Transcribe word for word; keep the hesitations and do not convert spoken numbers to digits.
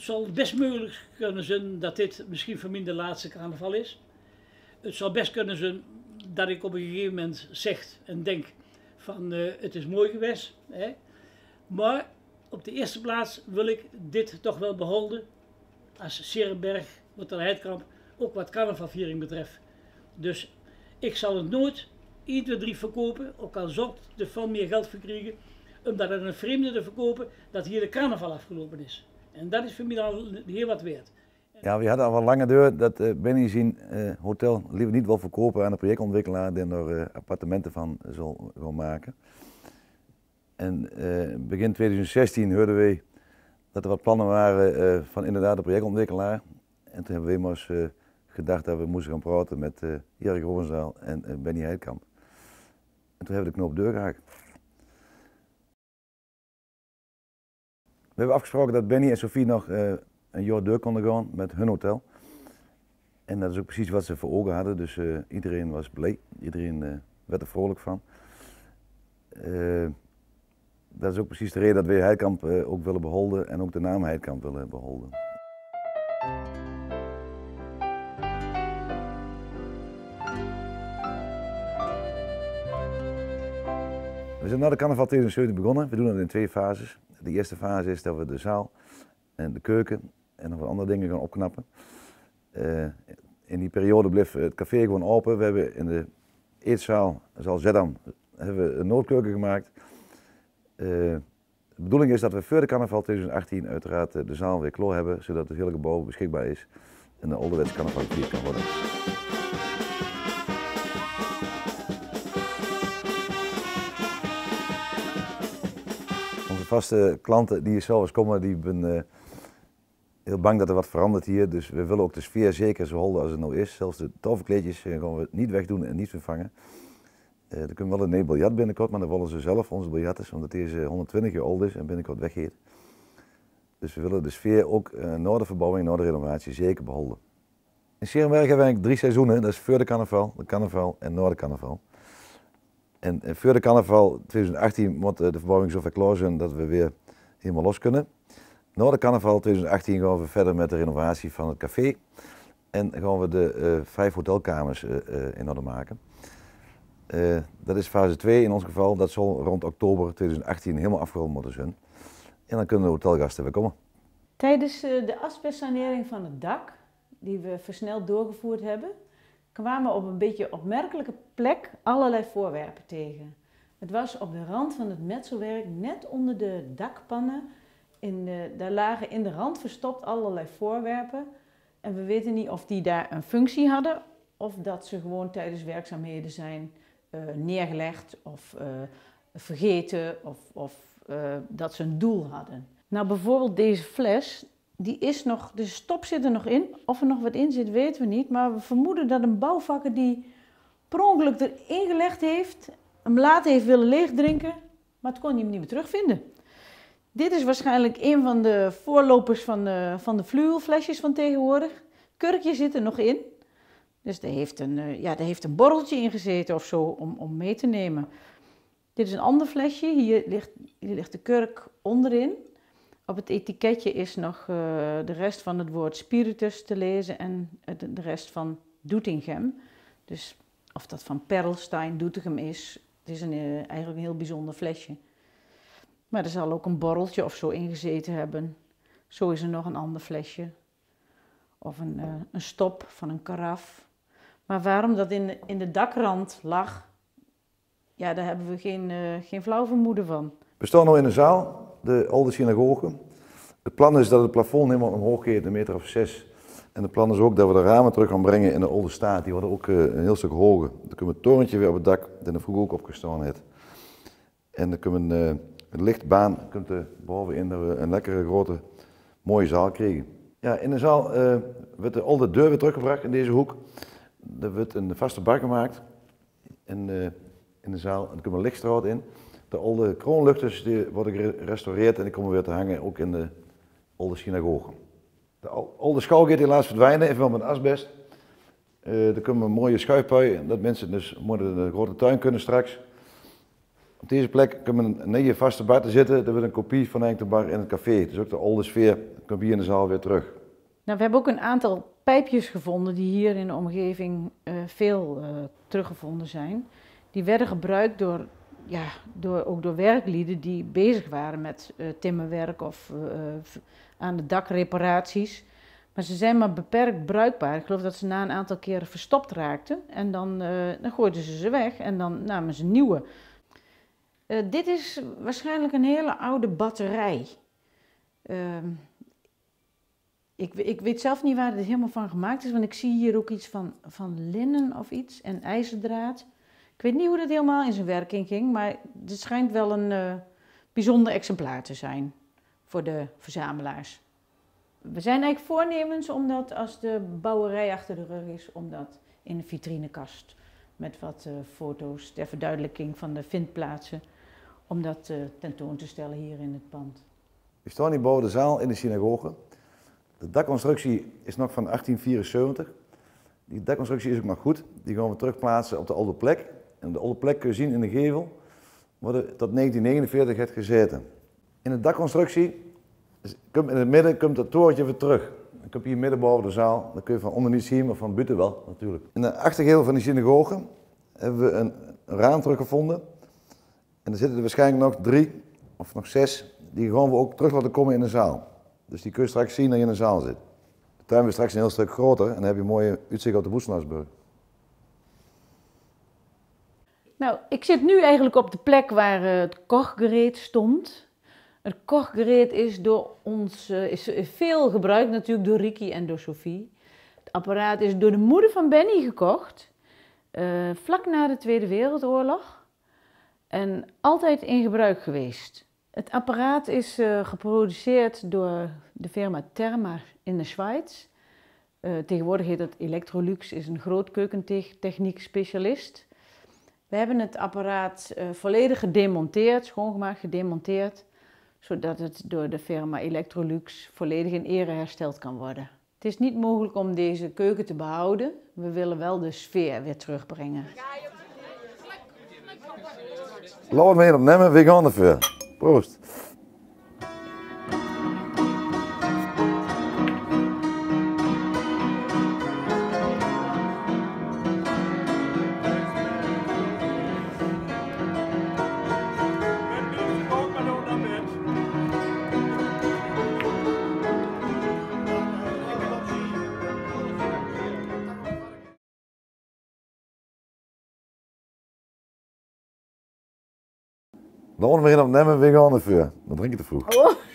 Het zal best mogelijk kunnen zijn dat dit misschien voor mij de laatste carnaval is. Het zal best kunnen zijn dat ik op een gegeven moment zeg en denk van uh, het is mooi geweest. Hè? Maar op de eerste plaats wil ik dit toch wel behouden als 's-Heerenberg, wat er Heitkamp, ook wat carnavalviering betreft. Dus ik zal het nooit één, twee, drie verkopen, ook al zou ik er veel meer geld voor krijgen, omdat het een vreemde te verkopen dat hier de carnaval afgelopen is. En dat is voor mij al heel wat waard. Ja, we hadden al wel lange deur dat uh, Bennie zijn uh, hotel liever niet wil verkopen aan een projectontwikkelaar die er uh, appartementen van zal, zal maken. En uh, begin twintig zestien hoorden we dat er wat plannen waren uh, van inderdaad een projectontwikkelaar. En toen hebben we immers uh, gedacht dat we moesten gaan praten met uh, Jeroen Grovenzaal en uh, Bennie Heitkamp. En toen hebben we de knoop doorgehaakt. We hebben afgesproken dat Bennie en Sophie nog uh, een jaar door konden gaan met hun hotel. En dat is ook precies wat ze voor ogen hadden, dus uh, iedereen was blij, iedereen uh, werd er vrolijk van. Uh, dat is ook precies de reden dat we Heitkamp uh, ook willen behouden en ook de naam Heitkamp willen behouden. We zijn na de carnaval twintig zeventien begonnen, we doen dat in twee fases. De eerste fase is dat we de zaal en de keuken en nog wat andere dingen gaan opknappen. Uh, in die periode bleef het café gewoon open. We hebben in de eetzaal, zoals Zeddam, hebben we een noodkeuken gemaakt. Uh, de bedoeling is dat we voor de carnaval twintig achttien uiteraard de zaal weer klaar hebben, zodat het hele gebouw beschikbaar is en de ouderwetse carnaval gevierd kan worden. Vaste klanten die hier zelf eens komen, die ben uh, heel bang dat er wat verandert hier. Dus we willen ook de sfeer zeker zo houden als het nou is. Zelfs de toverkleedjes uh, gaan we niet wegdoen en niet vervangen. Uh, dan kunnen we wel een nieuw biljart binnenkort, maar dan willen ze zelf onze biljarters, omdat deze honderdtwintig jaar oud is en binnenkort weggeeft. Dus we willen de sfeer ook uh, na de verbouwing, na de renovatie zeker behouden. In 's-Heerenberg hebben we eigenlijk drie seizoenen. Dat is voor de carnaval, de carnaval en na de carnaval. En voor de carnaval twintig achttien moet de verbouwing zo ver klaar zijn dat we weer helemaal los kunnen. Na de carnaval twintig achttien gaan we verder met de renovatie van het café. En gaan we de uh, vijf hotelkamers uh, uh, in orde maken. Uh, dat is fase twee in ons geval. Dat zal rond oktober twintig achttien helemaal afgerond moeten zijn. En dan kunnen de hotelgasten weer komen. Tijdens uh, de asbestsanering van het dak, die we versneld doorgevoerd hebben, kwamen op een beetje opmerkelijke plek allerlei voorwerpen tegen. Het was op de rand van het metselwerk, net onder de dakpannen. In de, daar lagen in de rand verstopt allerlei voorwerpen. En we weten niet of die daar een functie hadden of dat ze gewoon tijdens werkzaamheden zijn uh, neergelegd of uh, vergeten of, of uh, dat ze een doel hadden. Nou, bijvoorbeeld deze fles. Die is nog, de stop zit er nog in. Of er nog wat in zit, weten we niet. Maar we vermoeden dat een bouwvakker die per ongeluk erin gelegd heeft, hem later heeft willen leegdrinken, maar het kon hij hem niet meer terugvinden. Dit is waarschijnlijk een van de voorlopers van de, van de fluweelflesjes van tegenwoordig. Kurkje zit er nog in. Dus daar heeft een, ja, daar heeft een borreltje in gezeten of zo om, om mee te nemen. Dit is een ander flesje. Hier ligt, hier ligt de kurk onderin. Op het etiketje is nog uh, de rest van het woord spiritus te lezen en de rest van Doetinchem. Dus of dat van Perlstein, Doetinchem is, het is een, uh, eigenlijk een heel bijzonder flesje. Maar er zal ook een borreltje of zo ingezeten hebben. Zo is er nog een ander flesje. Of een, uh, een stop van een karaf. Maar waarom dat in de, in de dakrand lag, ja, daar hebben we geen, uh, geen flauw vermoeden van. We staan nu in de zaal. De oude synagoge. Het plan is dat het plafond helemaal omhoog gaat, een meter of zes. En het plan is ook dat we de ramen terug gaan brengen in de oude staat. Die worden ook een heel stuk hoger. Dan kunnen we het torentje weer op het dak, dat er vroeger ook op gestaan heeft. En dan kunnen we een, een lichtbaan, kunt er bovenin dat we een lekkere grote, mooie zaal krijgen. Ja, in de zaal uh, wordt de oude deur weer teruggebracht in deze hoek. Er wordt een vaste bar gemaakt in, uh, in de zaal. En er komt een lichtstraat in. De oude kroonluchters die worden gerestaureerd en die komen weer te hangen, ook in de oude synagoge. De oude schouw gaat helaas verdwijnen, evenwel met asbest. Uh, er komt een mooie schuifpui, dat mensen dus mooi de grote tuin kunnen straks. Op deze plek kunnen we in je vaste bar te zitten. Er wordt een kopie van de bar in het café. Dus ook de oude sfeer komt hier in de zaal weer terug. Nou, we hebben ook een aantal pijpjes gevonden die hier in de omgeving uh, veel uh, teruggevonden zijn. Die werden gebruikt door, ja, door, ook door werklieden die bezig waren met uh, timmerwerk of uh, aan de dakreparaties. Maar ze zijn maar beperkt bruikbaar. Ik geloof dat ze na een aantal keren verstopt raakten en dan, uh, dan gooiden ze ze weg en dan namen ze nieuwe. Uh, dit is waarschijnlijk een hele oude batterij. Uh, ik, ik weet zelf niet waar dit helemaal van gemaakt is, want ik zie hier ook iets van, van linnen of iets en ijzerdraad. Ik weet niet hoe dat helemaal in zijn werking ging, maar dit schijnt wel een uh, bijzonder exemplaar te zijn voor de verzamelaars. We zijn eigenlijk voornemens om dat, als de bouwerij achter de rug is, om dat in de vitrinekast met wat uh, foto's ter verduidelijking van de vindplaatsen, om dat uh, tentoon te stellen hier in het pand. We staan hier boven de zaal in de synagoge. De dakconstructie is nog van achttien vierenzeventig. Die dakconstructie is ook nog goed. Die gaan we terugplaatsen op de oude plek. En op de oude plek kun je zien in de gevel waar er tot negentien negenenveertig heeft gezeten. In de dakconstructie in het midden komt dat torentje weer terug. Dan kom je hier midden boven de zaal, dan kun je van onder niet zien, maar van buiten wel natuurlijk. In de achtergeheel van de synagoge hebben we een raam teruggevonden. En er zitten er waarschijnlijk nog drie of nog zes, die gaan we ook terug laten komen in de zaal. Dus die kun je straks zien dat je in de zaal zit. De tuin wordt straks een heel stuk groter en dan heb je een mooie uitzicht op de Woestelhuisburg. Nou, ik zit nu eigenlijk op de plek waar het kochgereed stond. Het kochgereed is, door ons, is veel gebruikt natuurlijk door Ricky en door Sophie. Het apparaat is door de moeder van Bennie gekocht, uh, vlak na de Tweede Wereldoorlog. En altijd in gebruik geweest. Het apparaat is uh, geproduceerd door de firma Therma in de Schweiz. Uh, tegenwoordig heet dat Electrolux, is een groot keukentechniek specialist. We hebben het apparaat uh, volledig gedemonteerd, schoongemaakt, gedemonteerd, zodat het door de firma Electrolux volledig in ere hersteld kan worden. Het is niet mogelijk om deze keuken te behouden. We willen wel de sfeer weer terugbrengen. Laten we het opnemen, we gaan ervoor. Proost. Laten we hem erin opnemen, we gaan ervoor. Dan drink je te vroeg. Oh.